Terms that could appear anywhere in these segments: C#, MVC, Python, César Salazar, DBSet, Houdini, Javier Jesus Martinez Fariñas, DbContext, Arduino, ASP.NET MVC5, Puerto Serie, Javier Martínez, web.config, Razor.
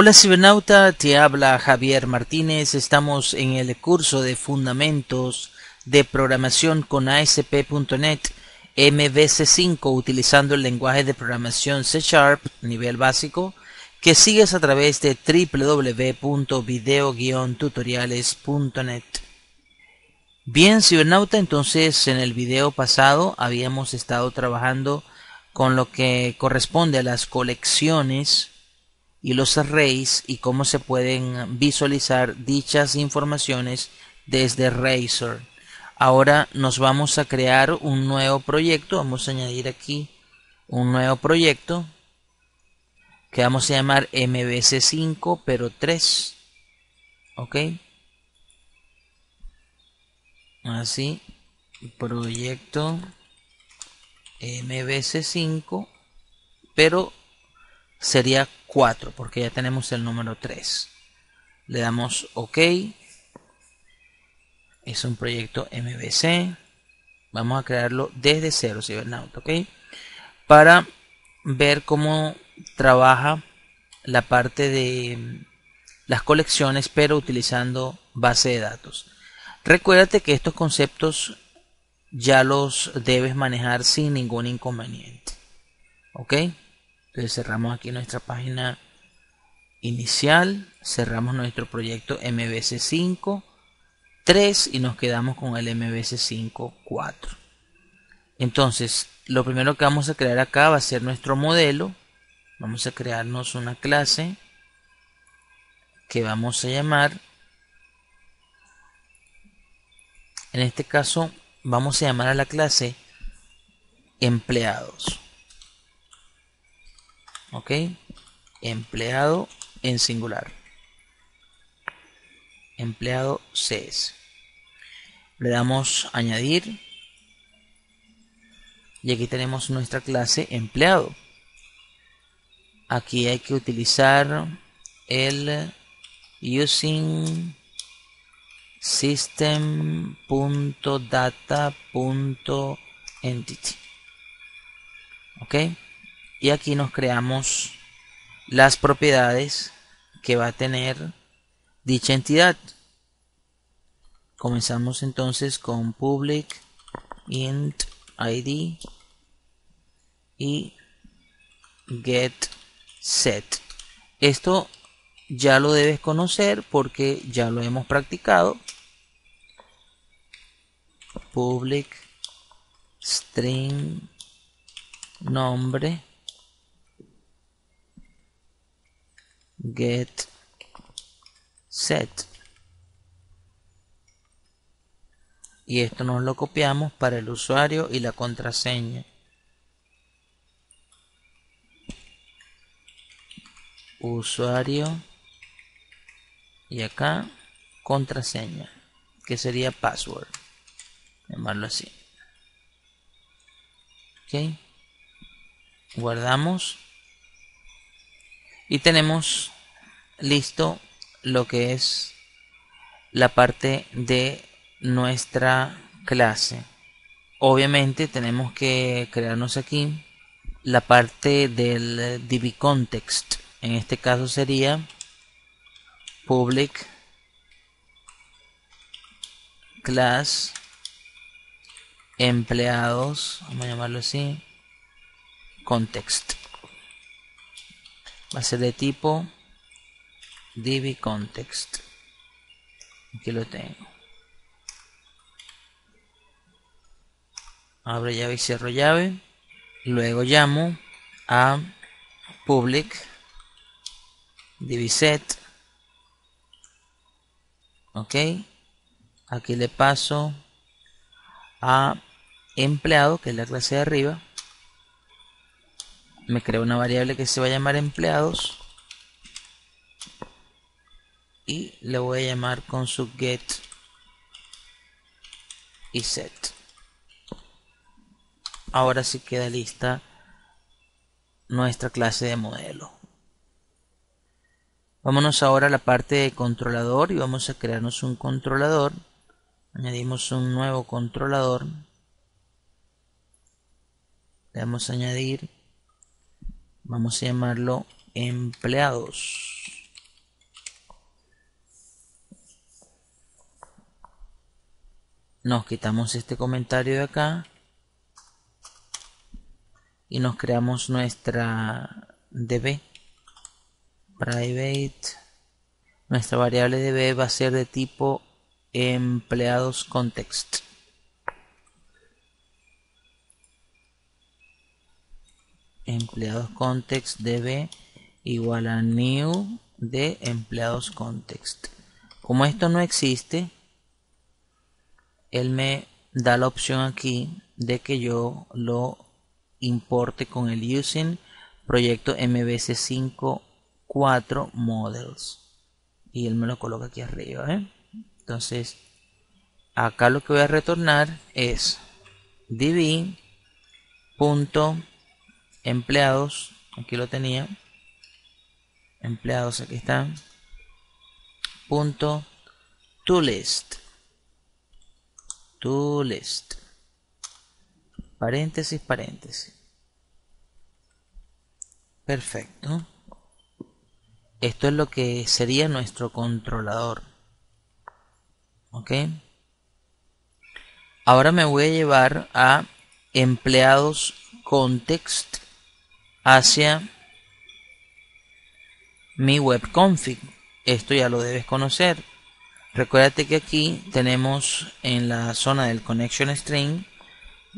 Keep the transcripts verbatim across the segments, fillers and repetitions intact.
Hola cibernauta, te habla Javier Martínez. Estamos en el curso de Fundamentos de Programación con A S P punto net M V C cinco utilizando el lenguaje de programación C sharp nivel básico que sigues a través de w w w punto video guión tutoriales punto net. Bien cibernauta, entonces en el video pasado habíamos estado trabajando con lo que corresponde a las colecciones y los arrays y cómo se pueden visualizar dichas informaciones desde Razor. Ahora nos vamos a crear un nuevo proyecto. Vamos a añadir aquí un nuevo proyecto que vamos a llamar M V C cinco pero tres. Ok, así, proyecto M V C cinco pero sería cuatro porque ya tenemos el número tres. Le damos OK. Es un proyecto M V C. Vamos a crearlo desde cero, Cibernaut, ¿ok? Para ver cómo trabaja la parte de las colecciones pero utilizando base de datos. Recuérdate que estos conceptos ya los debes manejar sin ningún inconveniente, ¿ok? Entonces cerramos aquí nuestra página inicial, cerramos nuestro proyecto M V C cinco punto tres y nos quedamos con el M V C cinco punto cuatro. Entonces lo primero que vamos a crear acá va a ser nuestro modelo. Vamos a crearnos una clase que vamos a llamar, en este caso vamos a llamar a la clase empleados. Ok, empleado en singular, empleado C S. Le damos añadir y aquí tenemos nuestra clase empleado. Aquí hay que utilizar el using system punto data punto entity. Ok, y aquí nos creamos las propiedades que va a tener dicha entidad. Comenzamos entonces con public int id y get set. Esto ya lo debes conocer porque ya lo hemos practicado. Public string nombre get set, y esto nos lo copiamos para el usuario y la contraseña. Usuario y acá contraseña, que sería password, llamarlo así. Ok, guardamos y tenemos listo lo que es la parte de nuestra clase. Obviamente tenemos que crearnos aquí la parte del DbContext. En este caso sería public class empleados, vamos a llamarlo así, context. Va a ser de tipo DbContext. Aquí lo tengo. Abro llave y cierro llave. Luego llamo a public DBSet. Ok. Aquí le paso a empleado, que es la clase de arriba. Me creo una variable que se va a llamar empleados y le voy a llamar con su get y set. Ahora sí queda lista nuestra clase de modelo. Vámonos ahora a la parte de controlador y vamos a crearnos un controlador. Añadimos un nuevo controlador. Le vamos a añadir, vamos a llamarlo empleados. nos quitamos este comentario de acá y nos creamos nuestra db private. Nuestra variable db va a ser de tipo empleados context. Empleados context db igual a new de empleados context. Como esto no existe, él me da la opción aquí de que yo lo importe con el using proyecto M V C cinco punto cuatro models, y él me lo coloca aquí arriba, ¿eh? Entonces acá lo que voy a retornar es db.empleados, aquí lo tenía, empleados, aquí está, punto toList, toList, paréntesis, paréntesis. Perfecto. Esto es lo que sería nuestro controlador. Ok. Ahora me voy a llevar a empleados context hacia mi web config. Esto ya lo debes conocer. Recuérdate que aquí tenemos en la zona del connection string,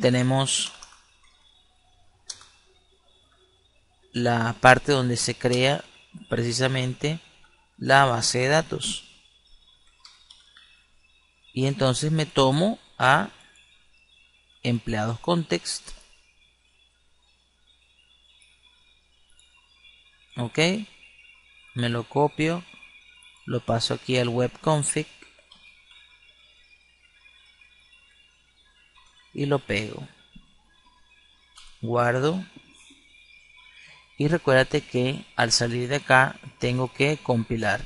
tenemos la parte donde se crea precisamente la base de datos, y entonces me tomo a empleados context. Ok, me lo copio, lo paso aquí al web config y lo pego, guardo, y recuérdate que al salir de acá tengo que compilar.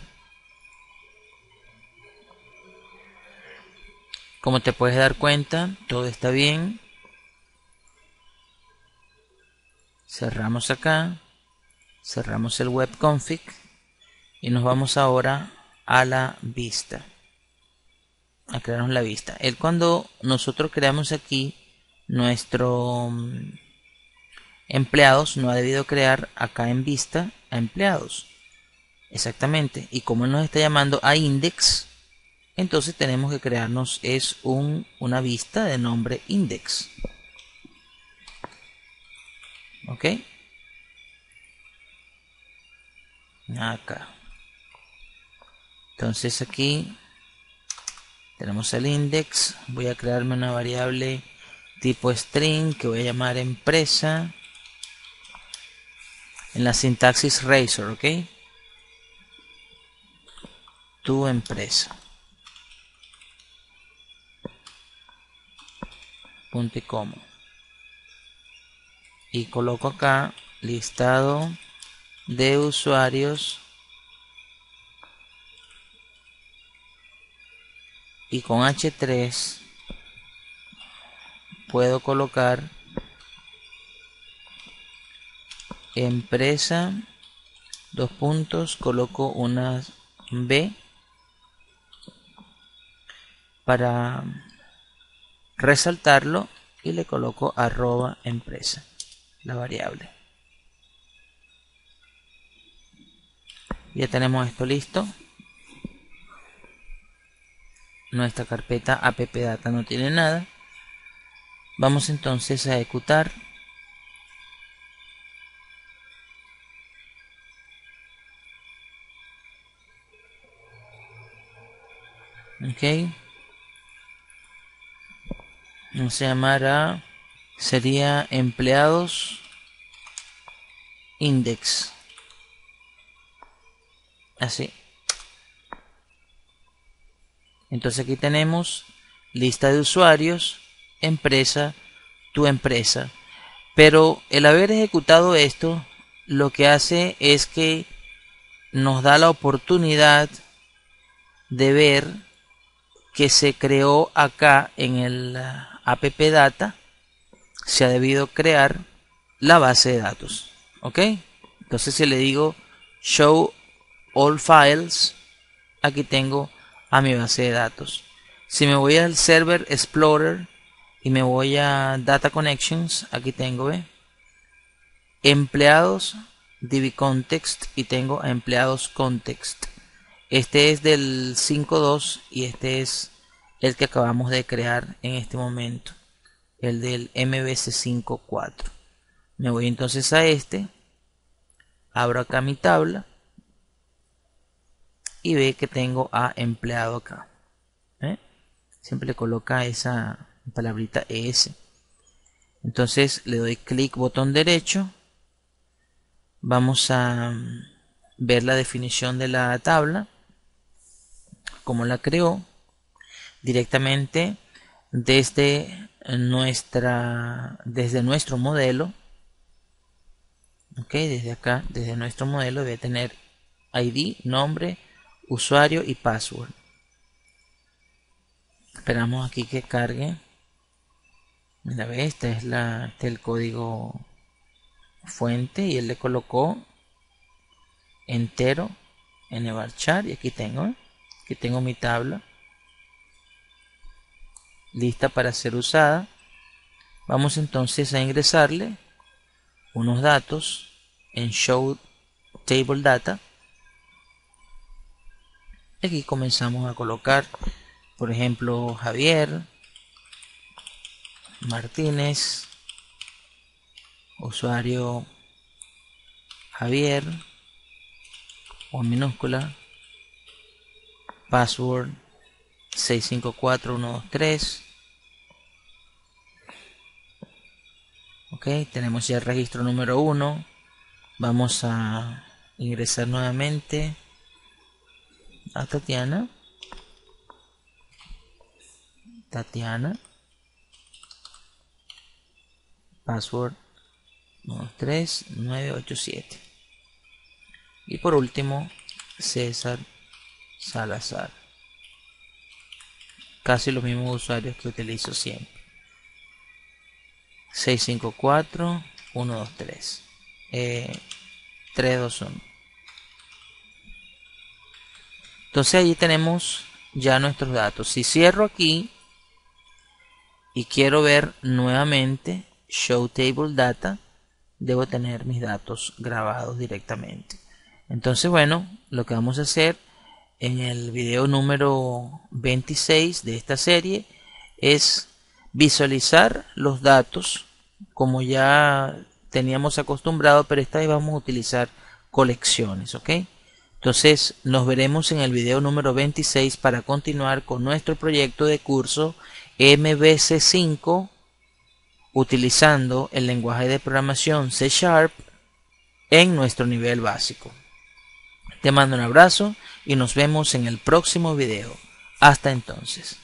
Como te puedes dar cuenta, todo está bien. Cerramos acá, cerramos el web config y nos vamos ahora a la vista, a crearnos la vista. Él, cuando nosotros creamos aquí nuestro empleados, no ha debido crear acá en vista a empleados exactamente, y como él nos está llamando a index, entonces tenemos que crearnos es un, una vista de nombre index. Ok, acá entonces aquí tenemos el index. Voy a crearme una variable tipo string que voy a llamar empresa. En la sintaxis Razor, ok, tu empresa, punto y coma, y coloco acá listado de usuarios, y con hache tres puedo colocar empresa, dos puntos, coloco una B para resaltarlo y le coloco arroba empresa, la variable. Ya tenemos esto listo. Nuestra carpeta appdata no tiene nada. Vamos entonces a ejecutar. Ok, vamos a llamar a, sería empleados index, así. Entonces aquí tenemos lista de usuarios, empresa, tu empresa. Pero el haber ejecutado esto lo que hace es que nos da la oportunidad de ver que se creó acá en el appdata, se ha debido crear la base de datos. Ok, entonces si le digo show all files, aquí tengo a mi base de datos. Si me voy al Server Explorer y me voy a Data Connections, aquí tengo ¿eh? empleados DbContext y tengo a empleados Context. Este es del cinco punto dos y este es el que acabamos de crear en este momento, el del M V C cinco punto cuatro. Me voy entonces a este, abro acá mi tabla y ve que tengo a empleado acá. ¿Eh? Siempre le coloca esa palabrita E S. Entonces le doy clic, botón derecho. Vamos a ver la definición de la tabla, como la creó, directamente desde nuestra desde nuestro modelo. Ok, desde acá, desde nuestro modelo, voy a tener I D, nombre, usuario y password. Esperamos aquí que cargue. Mira, ve, esta es la, este es el código fuente y él le colocó entero en el varchar y aquí tengo ¿eh? aquí tengo mi tabla lista para ser usada. Vamos entonces a ingresarle unos datos en show table data. Aquí comenzamos a colocar, por ejemplo, Javier Martínez, usuario Javier o minúscula, password seis cinco cuatro uno dos tres. Ok, tenemos ya el registro número uno. Vamos a ingresar nuevamente a Tatiana. Tatiana, password uno dos tres nueve ocho siete. Y por último, César Salazar. Casi los mismos usuarios que utilizo siempre. seis cinco cuatro uno dos tres. Eh, tres dos uno. Entonces allí tenemos ya nuestros datos. Si cierro aquí y quiero ver nuevamente Show Table Data, debo tener mis datos grabados directamente. Entonces, bueno, lo que vamos a hacer en el video número veintiséis de esta serie es visualizar los datos como ya teníamos acostumbrado, pero esta vez vamos a utilizar colecciones, ¿ok? Entonces nos veremos en el video número veintiséis para continuar con nuestro proyecto de curso M V C cinco utilizando el lenguaje de programación C sharp en nuestro nivel básico. Te mando un abrazo y nos vemos en el próximo video. Hasta entonces.